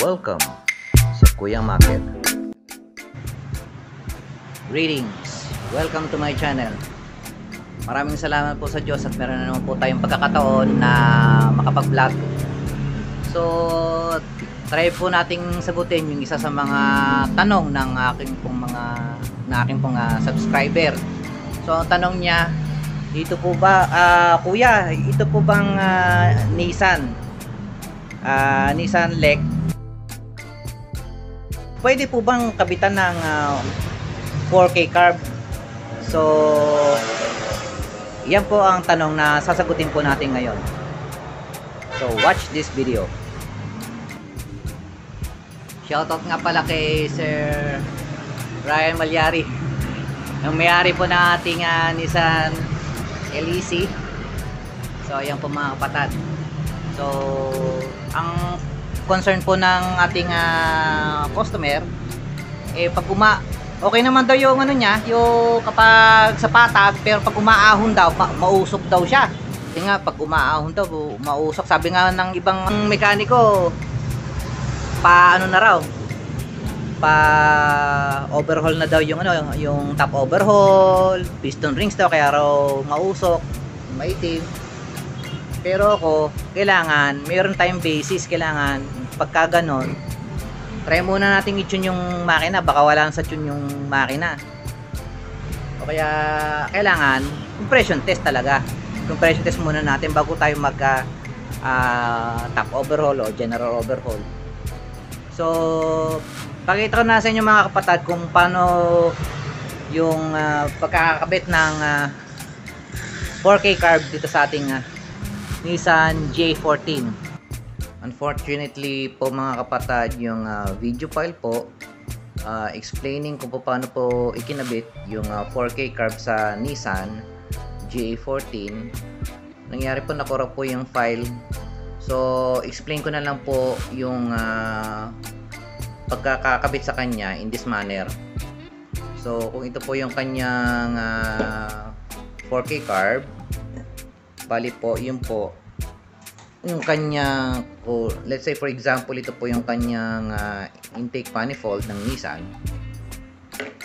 Welcome sa Kuya Makel. Greetings! Welcome to my channel. Maraming salamat po sa Diyos at meron na naman po tayong pagkakataon na makapag-vlog. So, try po nating sagutin yung isa sa mga tanong ng aking pong subscriber. So, ang tanong niya, dito po ba, Kuya, ito po bang Nissan LEC pwede po bang kabitan ng 4K carb? So yan po ang tanong na sasagutin po natin ngayon. So watch this video. Shoutout nga pala kay Sir Ryan Malyari, ang may-ari po na ating Nissan LEC. So ayan po mga kapatid. So ang concern po ng ating customer pag okay naman daw yung ano niya, yung kapag sa patag, pero pag umaahon daw mausok daw siya. Kasi nga pag umaahon daw mausok, sabi nga ng ibang mekaniko paano na raw, pa overhaul na daw yung ano, yung top overhaul, piston rings daw kaya raw mausok, maitim. Pero ako, kailangan mayroon tayong basis. Kailangan pagka ganon, try muna natin i-tune yung makina. Baka wala sa tune yung makina, o kaya kailangan compression test talaga. Compression test muna natin bago tayo magka top overhaul o general overhaul. So pakita ko na sa inyo mga kapatid kung paano yung pagkakakabit ng 4K carb dito sa ating Nissan J14. Unfortunately po mga kapatid, yung video file po explaining kung paano po ikinabit yung 4K carb sa Nissan J14, nangyari po nakorap po yung file. So explain ko na lang po yung pagkakakabit sa kanya in this manner. So kung ito po yung kanyang 4K carb, bali po yun po yung kanyang, or let's say for example ito po yung kanyang intake manifold ng Nissan.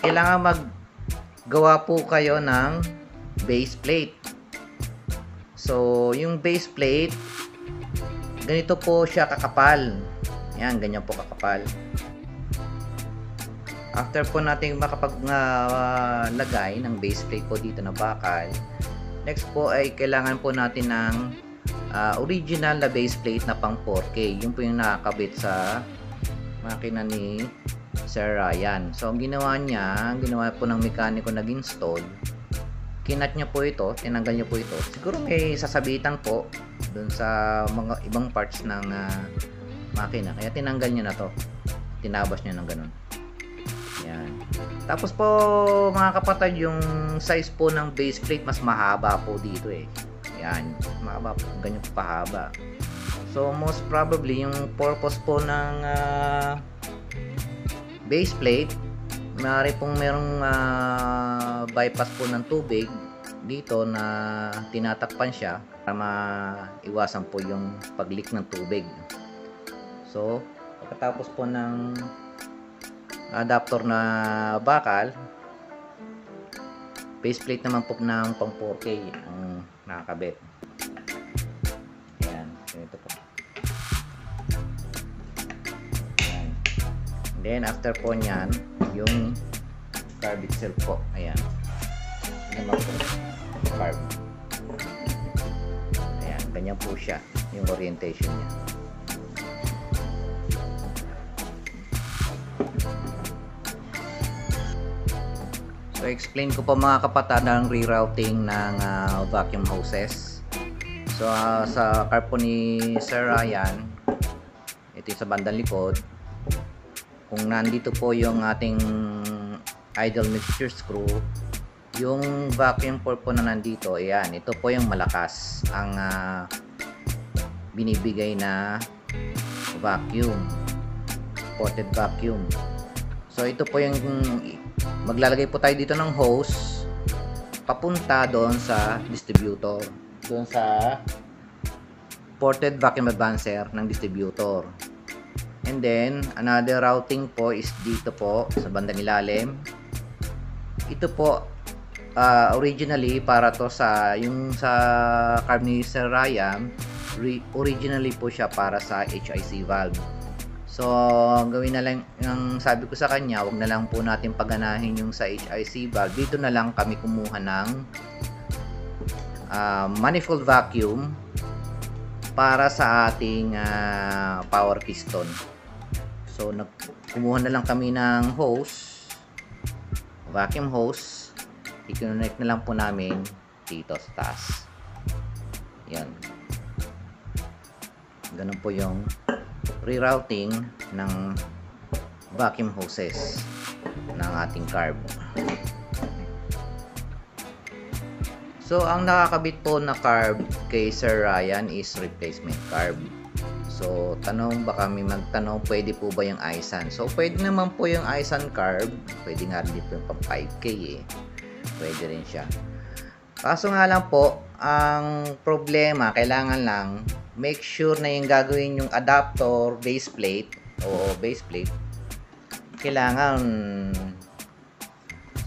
Kailangan maggawa po kayo ng base plate. So yung base plate ganito po siya kakapal. Yan, ganyan po kakapal. After po natin makapaglagay ng base plate po dito na bakal, next po ay kailangan po natin ng original na base plate na pang 4K. Yun po yung nakakabit sa makina ni Sir Ryan. So ang ginawa niya, ang ginawa po ng mekaniko nag-install, kinat niya po ito, tinanggal niya po ito. Siguro may sasabitan po dun sa mga ibang parts ng makina, kaya tinanggal niya na to, tinabas niya ng ganun. Yan. Tapos po mga kapatid, yung size po ng base plate mas mahaba po dito eh. Yan, mahaba po, ganyan po pahaba. So most probably yung purpose po ng base plate, maaari pong merong bypass po ng tubig dito na tinatakpan siya para maiwasan po yung pag-leak ng tubig. So pagkatapos po ng adapter na bakal, base plate naman po ng pang 4K ang nakakabit. Ayan, ganito po. Ayan. And then after po nyan, yung carb itself po. Ayan, naman po carb. Ayan, ganyan po siya yung orientation niya. So explain ko po mga kapatid ang rerouting ng vacuum hoses. So sa carb po ni Sir Ryan, ito sa bandang likod, kung nandito po yung ating idle mixture screw, yung vacuum port po na nandito, ayan, ito po yung malakas ang binibigay na vacuum, supported vacuum. So ito po yung maglalagay po tayo dito ng hose papunta doon sa distributor, doon sa ported vacuum advancer ng distributor. And then, another routing po is dito po, sa bandang ilalim. Ito po, originally, para to sa, yung sa carb ni Sir Ryan, originally po siya para sa HIC valve. So, gawin na lang, yung sabi ko sa kanya, wag na lang po natin paganahin yung sa HIC valve. Dito na lang kami kumuha ng manifold vacuum para sa ating power piston. So, kumuha na lang kami ng hose, vacuum hose. I-connect na lang po namin dito sa taas. Yan. Ganun po yung rerouting ng vacuum hoses ng ating carb. So, ang nakakabit po na carb kay Sir Ryan is replacement carb. So, baka may magtanong, pwede po ba yung Aisan? So, pwede naman po yung Aisan carb. Pwede nga rin po yung pang 5K eh. Pwede rin siya. Kaso nga lang po, ang problema, kailangan lang, make sure na yung gagawin yung adapter base plate o base plate, kailangan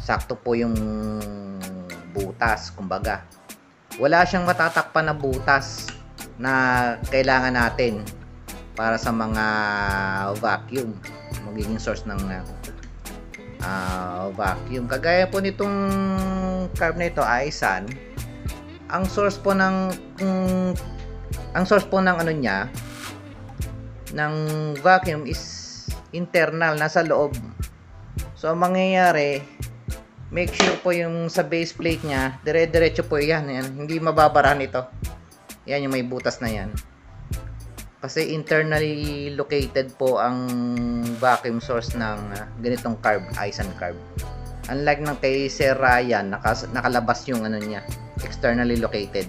sakto po yung butas, kumbaga wala siyang matatakpan na butas na kailangan natin para sa mga vacuum, magiging source ng vacuum. Kagaya po nitong carb na ito, Aisan, ang source po ng ano niya ng vacuum is internal, nasa loob. So ang mangyayari, make sure po yung sa base plate niya, dire-diretso po yan. Hindi mababarahan ito. Yan yung may butas na yan. Kasi internally located po ang vacuum source ng ganitong carb, Aisan carb. Unlike ng kay Sir Ryan, nakalabas yung ano niya, externally located.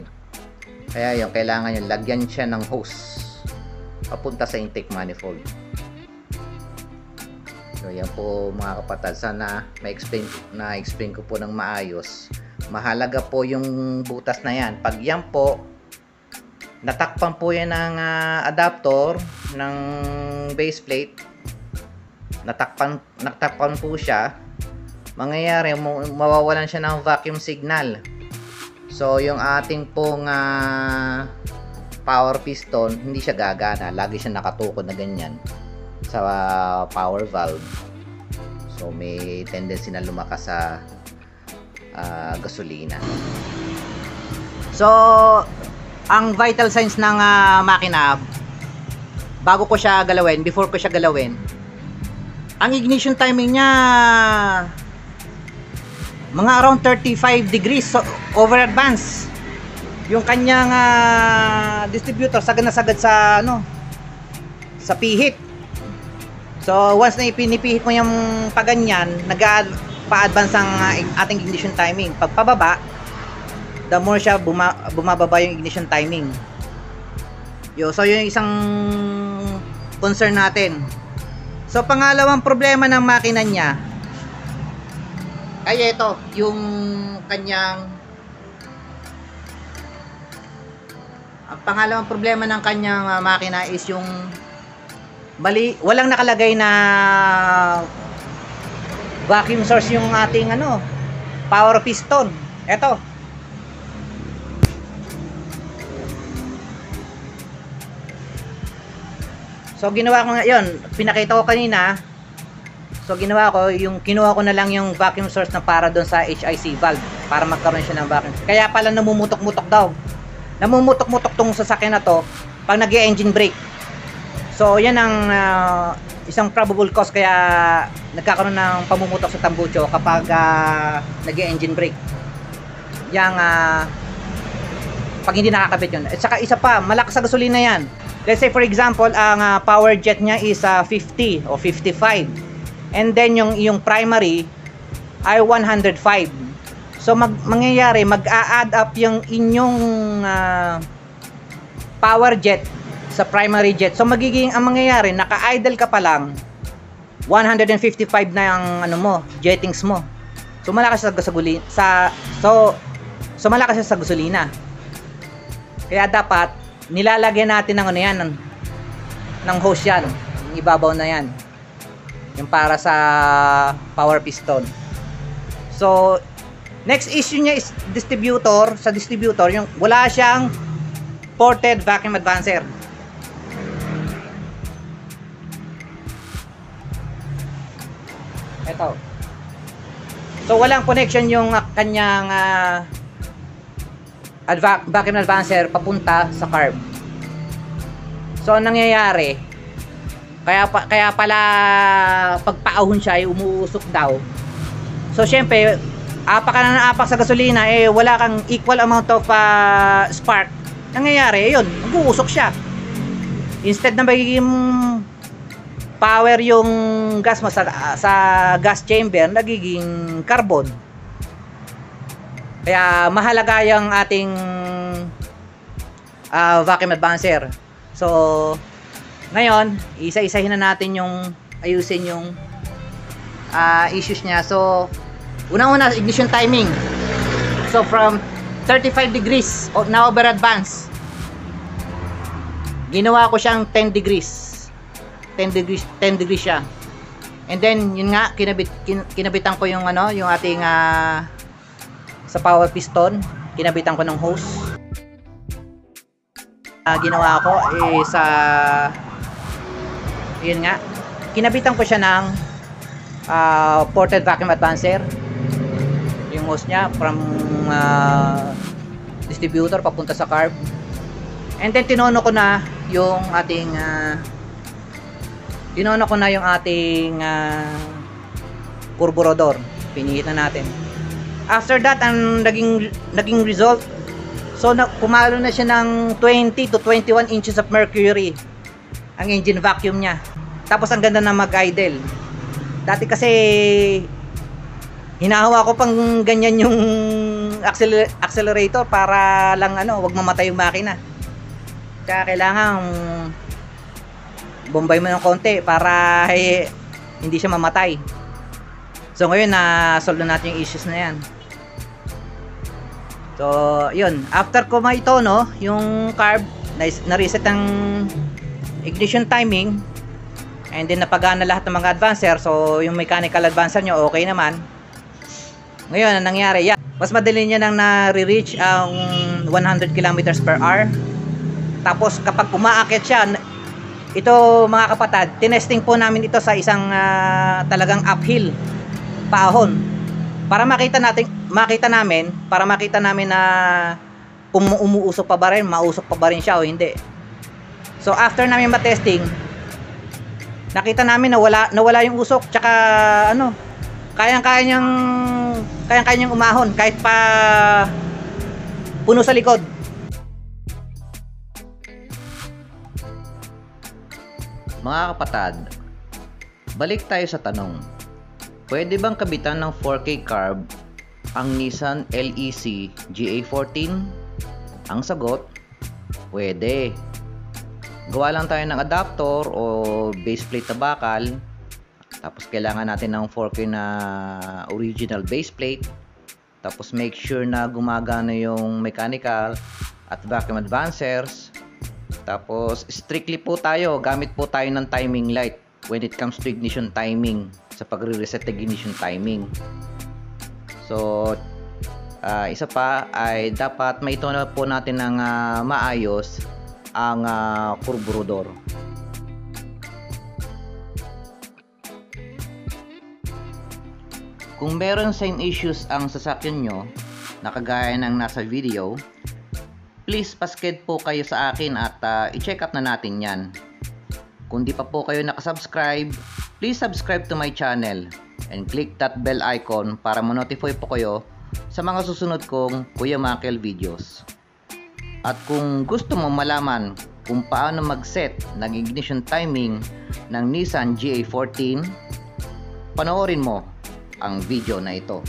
Kaya yung kailangan yung lagyan siya ng hose papunta sa intake manifold. So, yan po mga kapatid. Sana na-explain ko po ng maayos. Mahalaga po yung butas na yan. Pag yan po, natakpan po yan ng adapter ng base plate. Natakpan po siya. Mangyayari, mawawalan siya ng vacuum signal. So, yung ating pong power piston, hindi siya gagana. Lagi siya nakatukod na ganyan sa power valve. So may tendency na lumakas sa gasolina. So ang vital signs ng makina bago ko siya galawin, before ko siya galawin, ang ignition timing niya mga around 35 degrees so, over advance. Yung kanyang distributor sagad na sagad sa ano, sa pihit. So, once na ipinipihit mo yung paganyan, nag-pa-advance ang ating ignition timing. Pag pababa, the more siya bumababa yung ignition timing. So, yun yung isang concern natin. So, pangalawang problema ng makina niya, ay ito, yung kanyang, ang pangalawang problema ng kanyang makina is yung walang nakalagay na vacuum source yung ating ano, power piston. Eto. So ginawa ko ngayon, pinakita ko kanina. So ginawa ko yung kinuha ko na lang yung vacuum source na para doon sa HIC valve para magkaroon siya ng vacuum. Kaya pala namumutok-mutok daw. Namumutok-mutok tong sasakyan na to pag nag-engine brake. So, yan ang isang probable cause kaya nagkakaroon ng pamumutok sa tambucho kapag nag-engine brake. Yang pag hindi nakakabit yun. At saka isa pa, malakas sa gasolina yan. Let's say for example, ang power jet niya is 50 o 55. And then yung primary ay 105. So, mangyayari, mag-a-add up yung inyong power jet sa primary jet. So magiging ang mangyayari, naka-idle ka pa lang 155 na ang ano mo, jettings mo. So malakas siya sa gasolina. Kaya dapat nilalagyan natin ng ano yan, ng hose yan. Yung ibabaw na yan, yung para sa power piston. So next issue niya is distributor. Sa distributor, yung wala siyang ported vacuum advancer. Ito. So walang connection yung kanyang vacuum advancer papunta sa carb. So anong nangyayari? Kaya pala pagpaahon siya ay umuusok daw. So syempre, apak ka na naapak sa gasolina, eh wala kang equal amount of spark. Nangyayari, yun, mag-uusok siya. Instead na magiging power yung gas mo sa gas chamber, nagiging carbon. Kaya mahalaga yung ating vacuum advancer. So ngayon, isa-isahin na natin yung ayusin yung issues niya. So una-una, ignition timing. So from 35 degrees na over advance, ginawa ko siyang 10 degrees siya. And then yun nga, kinabitan ko yung ano, yung ating sa power piston, kinabitan ko ng hose. Ginawa ko is yun nga, kinabitan ko siya ng ported vacuum advancer. Yung hose niya from distributor papunta sa carb. And then tinono ko na yung ating carburetor. Pinihit na natin. After that, ang naging result, so pumalo na siya ng 20 to 21 inches of mercury ang engine vacuum niya. Tapos ang ganda na mag-idle. Dati kasi hinahawa ko pang ganyan yung accelerator para lang ano, wag mamatay yung makina. Kaya kailangan bombay mo ng konti para hindi siya mamatay. So ngayon na-solve na natin yung issues na yan. So yun, after ko maitono yung carb, na-reset ang ignition timing, and then napagana lahat ng mga advancer. So yung mechanical advancer nyo okay naman. Ngayon, anong nangyari? Yeah. Mas madali niya nang na-reach ang 100 km/h. Tapos kapag umaakyat siya, ito mga kapatid, tinesting po namin ito sa isang talagang uphill paahon. Para makita namin na kung umuusok pa ba rin, mausok pa ba rin siya o hindi. So after namin matesting, nakita namin na wala yung usok, tsaka ano, kayang-kaya niyang umahon kahit pa puno sa likod. Mga kapatid, balik tayo sa tanong. Pwede bang kabitan ng 4K carb ang Nissan LEC GA14? Ang sagot, pwede. Gawa lang tayo ng adapter o base plate na bakal. Tapos kailangan natin ng 4K na original base plate. Tapos make sure na gumagana yung mechanical at vacuum advancers. Tapos strictly po tayo, gamit po tayo ng timing light when it comes to ignition timing, sa pagre-reset ng ignition timing. So isa pa ay dapat maitono po natin ng maayos ang carburetor. Kung meron same issues ang sasakyan nyo na kagaya ng nasa video, please pasked po kayo sa akin at i-check up na natin yan. Kung di pa po kayo nakasubscribe, please subscribe to my channel and click that bell icon para ma-notify po kayo sa mga susunod kong Kuya Makel videos. At kung gusto mo malaman kung paano mag-set ng ignition timing ng Nissan GA14, panoorin mo ang video na ito.